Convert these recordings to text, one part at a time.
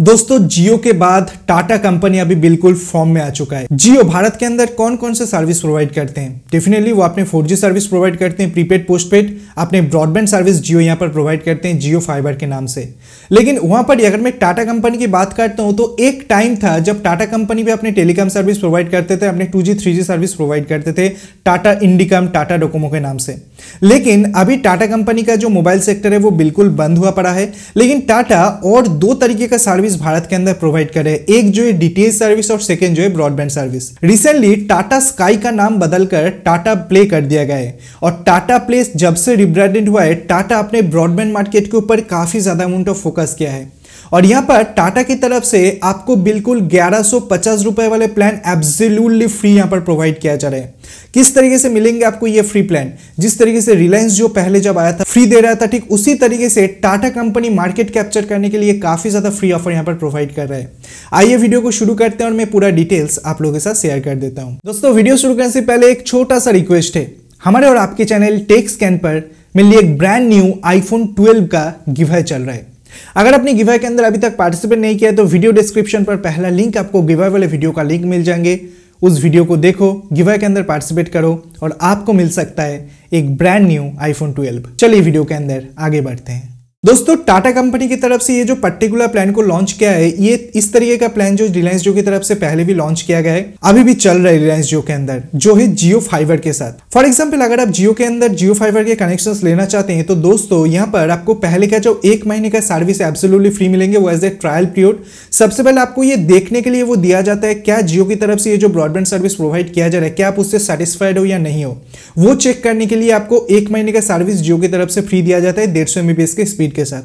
दोस्तों जियो के बाद टाटा कंपनी अभी बिल्कुल फॉर्म में आ चुका है। जियो भारत के अंदर कौन कौन से सर्विस प्रोवाइड करते हैं? डेफिनेटली वो अपने 4G सर्विस प्रोवाइड करते हैं, प्रीपेड पोस्टपेड अपने ब्रॉडबैंड सर्विस जियो यहाँ पर प्रोवाइड करते हैं जियो फाइबर के नाम से। लेकिन वहाँ पर अगर मैं टाटा कंपनी की बात करता हूँ तो एक टाइम था जब टाटा कंपनी भी अपने टेलीकॉम सर्विस प्रोवाइड करते थे, अपने 2G 3G सर्विस प्रोवाइड करते थे टाटा इंडिकॉम, टाटा डोकोमो के नाम से। लेकिन अभी टाटा कंपनी का जो मोबाइल सेक्टर है वो बिल्कुल बंद हुआ पड़ा है। लेकिन टाटा और दो तरीके का सर्विस भारत के अंदर प्रोवाइड करे, एक जो है डीटीएच सर्विस और सेकंड जो है broadband service. Recently Tata sky का नाम बदलकर टाटा प्ले कर दिया गया है और टाटा प्ले जब से रिब्रांडेड हुआ है टाटा अपने ब्रॉडबैंड मार्केट के ऊपर काफी ज्यादा अमाउंट ऑफ फोकस किया है। और यहाँ पर टाटा की तरफ से आपको बिल्कुल 1150 रुपए वाले प्लान एब्सोल्युटली फ्री यहाँ पर प्रोवाइड किया जा रहा है। किस तरीके से मिलेंगे आपको ये फ्री प्लान? जिस तरीके से रिलायंस जो पहले जब आया था फ्री दे रहा था, ठीक उसी तरीके से टाटा कंपनी मार्केट कैप्चर करने के लिए काफी ज्यादा फ्री ऑफर यहाँ पर प्रोवाइड कर रहा है। आइए वीडियो को शुरू करते हैं और मैं पूरा डिटेल्स आप लोगों के साथ शेयर कर देता हूँ। दोस्तों वीडियो शुरू करने से पहले एक छोटा सा रिक्वेस्ट है, हमारे और आपके चैनल टेक स्कैन पर मेरे लिए एक ब्रांड न्यू आईफोन 12 का गिवअवे चल रहा है। अगर आपने गिवअवे के अंदर अभी तक पार्टिसिपेट नहीं किया है तो वीडियो डिस्क्रिप्शन पर पहला लिंक, आपको गिवअवे वाले वीडियो का लिंक मिल जाएंगे। उस वीडियो को देखो, गिवअवे के अंदर पार्टिसिपेट करो और आपको मिल सकता है एक ब्रांड न्यू iPhone 12। चलिए वीडियो के अंदर आगे बढ़ते हैं। दोस्तों टाटा कंपनी की तरफ से ये जो पर्टिकुलर प्लान को लॉन्च किया है, ये इस तरीके का प्लान जो रिलायंस जियो की तरफ से पहले भी लॉन्च किया गया है, अभी भी चल रहा है रिलायंस जियो के अंदर, जो है जियो फाइबर के साथ। फॉर एग्जांपल अगर आप जियो के अंदर जियो फाइबर के कनेक्शंस लेना चाहते हैं तो दोस्तों यहाँ पर आपको पहले का जो 1 महीने का सर्विस एब्सोल्युटली फ्री मिलेंगे वो एज ए ट्रायल पीरियड। सबसे पहले आपको ये देखने के लिए वो दिया जाता है क्या जियो की तरफ से ये जो ब्रॉडबैंड सर्विस प्रोवाइड किया जा रहा है क्या आप उससे सेटिस्फाइड हो या नहीं हो, वो चेक करने के लिए आपको 1 महीने का सर्विस जियो की तरफ से फ्री दिया जाता है 150 MBps के स्पीड के साथ।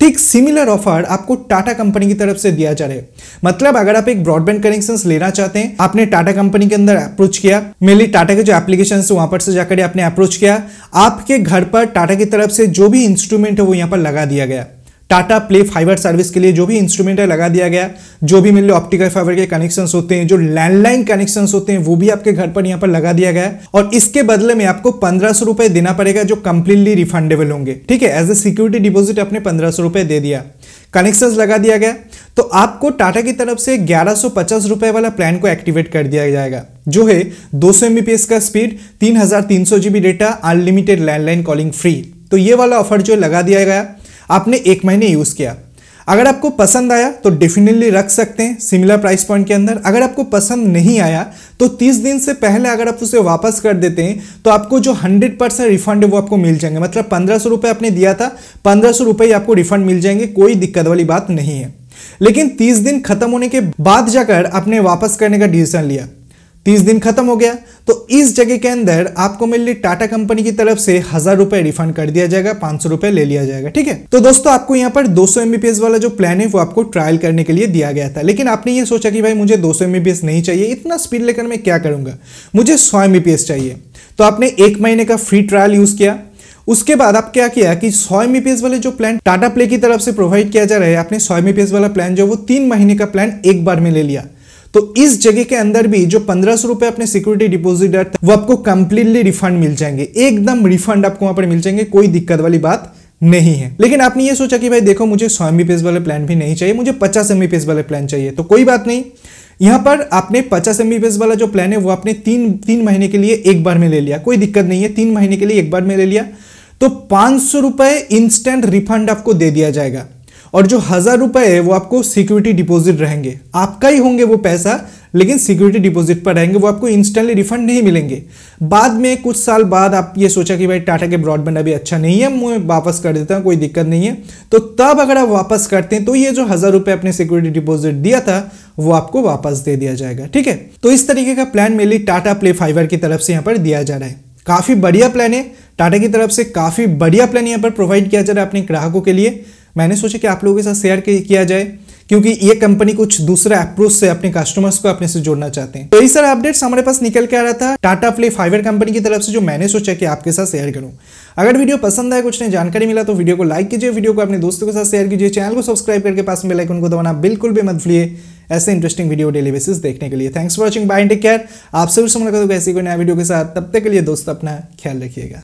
ठीक सिमिलर ऑफर आपको टाटा कंपनी की तरफ से दिया जा रहा है। मतलब अगर आप एक ब्रॉडबैंड कनेक्शंस लेना चाहते हैं, आपने टाटा कंपनी के अंदर अप्रोच किया, मेनली टाटा के जो एप्लीकेशंस है वहां पर से जाकर आपने अप्रोच किया, आपके घर पर टाटा की तरफ से जो भी इंस्ट्रूमेंट है वो यहां पर लगा दिया गया। टाटा प्ले फाइबर सर्विस के लिए जो भी इंस्ट्रूमेंट है लगा दिया गया, जो भी मेनली ऑप्टिकल फाइबर के कनेक्शंस होते हैं, जो लैंडलाइन कनेक्शंस होते हैं वो भी आपके घर पर यहाँ पर लगा दिया गया। और इसके बदले में आपको 1500 रुपए देना पड़ेगा जो कंप्लीटली रिफंडेबल होंगे। ठीक है, एज ए सिक्योरिटी डिपोजिट आपने 1500 रुपए दे दिया, कनेक्शंस लगा दिया गया, तो आपको टाटा की तरफ से 1150 रुपए वाला प्लान को एक्टिवेट कर दिया जाएगा, जो है 200 MBps का speed, 3300 GB data, unlimited landline calling free. तो ये वाला ऑफर जो लगा दिया गया, आपने 1 महीने यूज़ किया। अगर आपको पसंद आया तो डेफिनेटली रख सकते हैं सिमिलर प्राइस पॉइंट के अंदर। अगर आपको पसंद नहीं आया तो 30 दिन से पहले अगर आप उसे वापस कर देते हैं तो आपको जो 100% रिफंड है वो आपको मिल जाएंगे। मतलब 1500 रुपये आपने दिया था, 1500 रुपये आपको रिफंड मिल जाएंगे, कोई दिक्कत वाली बात नहीं है। लेकिन 30 दिन खत्म होने के बाद जाकर आपने वापस करने का डिसीजन लिया, 30 दिन खत्म हो गया, तो इस जगह के अंदर आपको मेनली टाटा कंपनी की तरफ से 1000 रुपए रिफंड कर दिया जाएगा, 500 रुपए ले लिया जाएगा। ठीक है, तो दोस्तों आपको यहाँ पर 200 MBps वाला जो प्लान है वो आपको ट्रायल करने के लिए दिया गया था। लेकिन आपने ये सोचा कि भाई मुझे 200 MBps नहीं चाहिए, इतना स्पीड लेकर मैं क्या करूंगा, मुझे 100 MBps चाहिए। तो आपने 1 महीने का फ्री ट्रायल यूज किया, उसके बाद आप क्या किया कि 100 MBps वाले जो प्लान टाटा प्ले की तरफ से प्रोवाइड किया जा रहा है, आपने 100 MBps वाला प्लान जो वो 3 महीने का प्लान एक बार में ले लिया। तो इस जगह के अंदर भी जो 1500 रुपए अपने सिक्योरिटी डिपॉजिट था वो आपको कंप्लीटली रिफंड मिल जाएंगे, एकदम रिफंड आपको वहां पर मिल जाएंगे, कोई दिक्कत वाली बात नहीं है। लेकिन आपने ये सोचा कि भाई देखो मुझे 100 MBps वाले प्लान भी नहीं चाहिए, मुझे 50 MBps वाले प्लान चाहिए, तो कोई बात नहीं, यहाँ पर आपने 50 MBps वाला जो प्लान है वो आपने तीन महीने के लिए एक बार में ले लिया, कोई दिक्कत नहीं है, 3 महीने के लिए एक बार में ले लिया, तो 500 रुपए इंस्टेंट रिफंड आपको दे दिया जाएगा। और जो 1000 रुपए है वो आपको सिक्योरिटी डिपॉजिट रहेंगे, आपका ही होंगे वो पैसा, लेकिन सिक्योरिटी डिपॉजिट पर रहेंगे, वो आपको इंस्टेंटली रिफंड नहीं मिलेंगे। बाद में कुछ साल बाद आप ये सोचा कि भाई टाटा के ब्रॉडबैंड अभी अच्छा नहीं है, मैं वापस कर देता हूँ, कोई दिक्कत नहीं है, तो तब अगर आप वापस करते हैं तो ये जो 1000 रुपये अपने सिक्योरिटी डिपॉजिट दिया था वो आपको वापस दे दिया जाएगा। ठीक है, तो इस तरीके का plan mainly Tata play fibre की तरफ से यहाँ पर दिया जा रहा है। काफ़ी बढ़िया प्लान है, टाटा की तरफ से काफ़ी बढ़िया प्लान यहाँ पर प्रोवाइड किया जा रहा है अपने ग्राहकों के लिए। मैंने सोचा कि आप लोगों के साथ शेयर किया जाए क्योंकि ये कंपनी कुछ दूसरा अप्रोच से अपने कस्टमर्स को अपने से जोड़ना चाहते हैं। तो ये सारा अपडेट्स हमारे पास निकल के आ रहा था टाटा प्ले फाइबर कंपनी की तरफ से, जो मैंने सोचा कि आपके साथ शेयर करूं। अगर वीडियो पसंद आया, कुछ नई जानकारी मिला तो वीडियो को लाइक कीजिए, वीडियो को अपने दोस्तों के साथ शेयर कीजिए, चैनल को सब्सक्राइब करके पास में बेल आइकन को दबाना बिल्कुल भी मत भूलिए ऐसे इंटरेस्टिंग वीडियो डेली बेसिस देखने के लिए। Thanks for watching, bye and take care. आप सभी से मुलाकात होगी ऐसी कोई नया वीडियो के साथ, तब तक के लिए दोस्तों अपना ख्याल रखिएगा।